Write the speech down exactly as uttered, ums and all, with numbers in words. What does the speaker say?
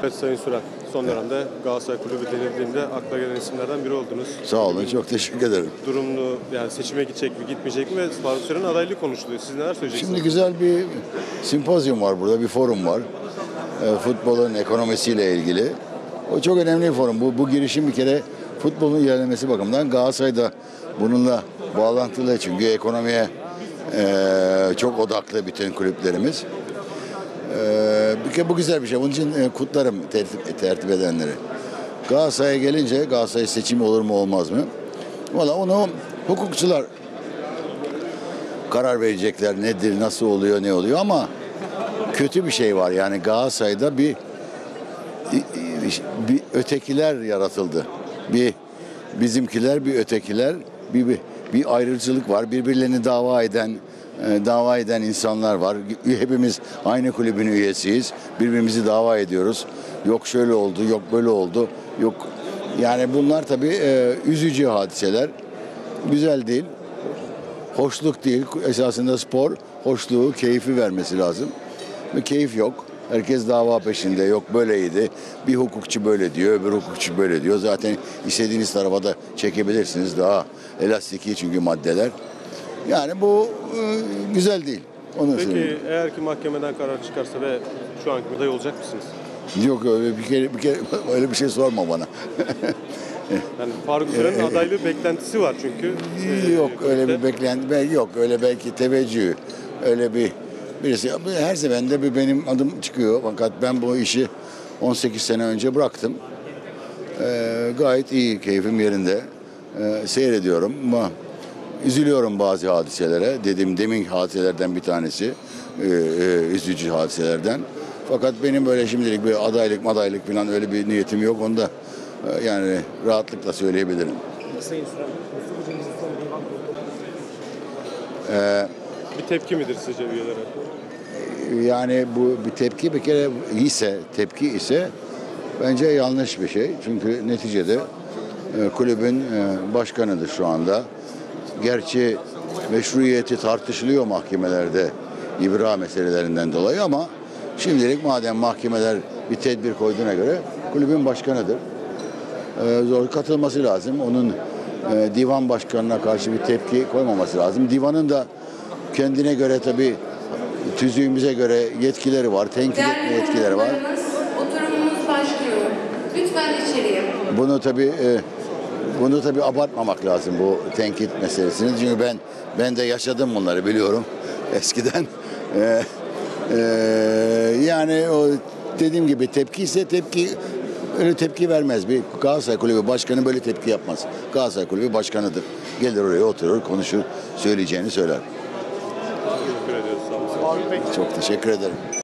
Evet Sayın Süren, son dönemde Galatasaray Kulübü denildiğinde akla gelen isimlerden biri oldunuz. Sağ olun, Bugün çok teşekkür ederim. Durumlu, yani seçime gidecek mi, gitmeyecek mi ve Faruk Süren adaylığı konuşuluyor. Siz neler söyleyeceksiniz? Şimdi güzel bir simpozyum var burada, bir forum var. E, futbolun ekonomisiyle ilgili. O çok önemli bir forum. Bu, bu girişim bir kere futbolun ilerlemesi bakımından Galatasaray'da bununla bağlantılı. Çünkü ekonomiye e, çok odaklı bütün kulüplerimiz. Ee, bu güzel bir şey. Bunun için e, kutlarım tertip, tertip edenleri. Galatasaray'a gelince Galatasaray seçimi olur mu olmaz mı? Valla onu hukukçular karar verecekler. Nedir, nasıl oluyor, ne oluyor ama kötü bir şey var. Yani Galatasaray'da bir, bir ötekiler yaratıldı. Bir bizimkiler, bir ötekiler, bir, bir, bir ayrıcılık var. Birbirlerini dava eden dava eden insanlar var. Hepimiz aynı kulübün üyesiyiz. Birbirimizi dava ediyoruz. Yok şöyle oldu, yok böyle oldu. Yok. Yani bunlar tabii e, üzücü hadiseler. Güzel değil. Hoşluk değil. Esasında spor hoşluğu, keyfi vermesi lazım. Ve keyif yok. Herkes dava peşinde. Yok böyleydi. Bir hukukçu böyle diyor, öbür hukukçu böyle diyor. Zaten istediğiniz tarafa da çekebilirsiniz. Daha elastiki çünkü maddeler. Yani bu e, güzel değil. Onu Peki söyleyeyim. Eğer ki mahkemeden karar çıkarsa ve şu anki aday olacak mısınız? Yok öyle bir kere, bir kere öyle bir şey sorma bana. Yani Faruk Süren'in adaylığı beklentisi var çünkü. E, yok e, öyle bir beklenti yok. Öyle belki teveccüh. Öyle bir birisi her seferinde bir benim adım çıkıyor. Fakat ben bu işi on sekiz sene önce bıraktım. E, gayet iyi, keyfim yerinde. E, seyrediyorum ama üzülüyorum bazı hadiselere. Dediğim demin hadiselerden bir tanesi. Ee, üzücü hadiselerden. Fakat benim böyle şimdilik bir adaylık madaylık falan öyle bir niyetim yok. Onu da yani rahatlıkla söyleyebilirim. Ee, bir tepki midir sizce üyelere? Yani bu bir tepki bir kere ise tepki ise bence yanlış bir şey. Çünkü neticede kulübün başkanıdır şu anda. Gerçi meşruiyeti tartışılıyor mahkemelerde ibra meselelerinden dolayı ama şimdilik madem mahkemeler bir tedbir koyduğuna göre kulübün başkanıdır. Ee, zor katılması lazım. Onun e, divan başkanına karşı bir tepki koymaması lazım. Divanın da kendine göre tabii tüzüğümüze göre yetkileri var, tenkit etme yetkileri var. Oturumumuz başlıyor. Lütfen içeriye. Bunu tabii e, Bunu tabii abartmamak lazım bu tenkit meselesini. Çünkü ben ben de yaşadım bunları biliyorum eskiden. Ee, e, yani o dediğim gibi tepki ise tepki öyle tepki vermez. Bir Galatasaray Kulübü Başkanı böyle tepki yapmaz. Galatasaray Kulübü Başkanı'dır. Gelir oraya oturur, konuşur, söyleyeceğini söyler. Çok teşekkür ederim.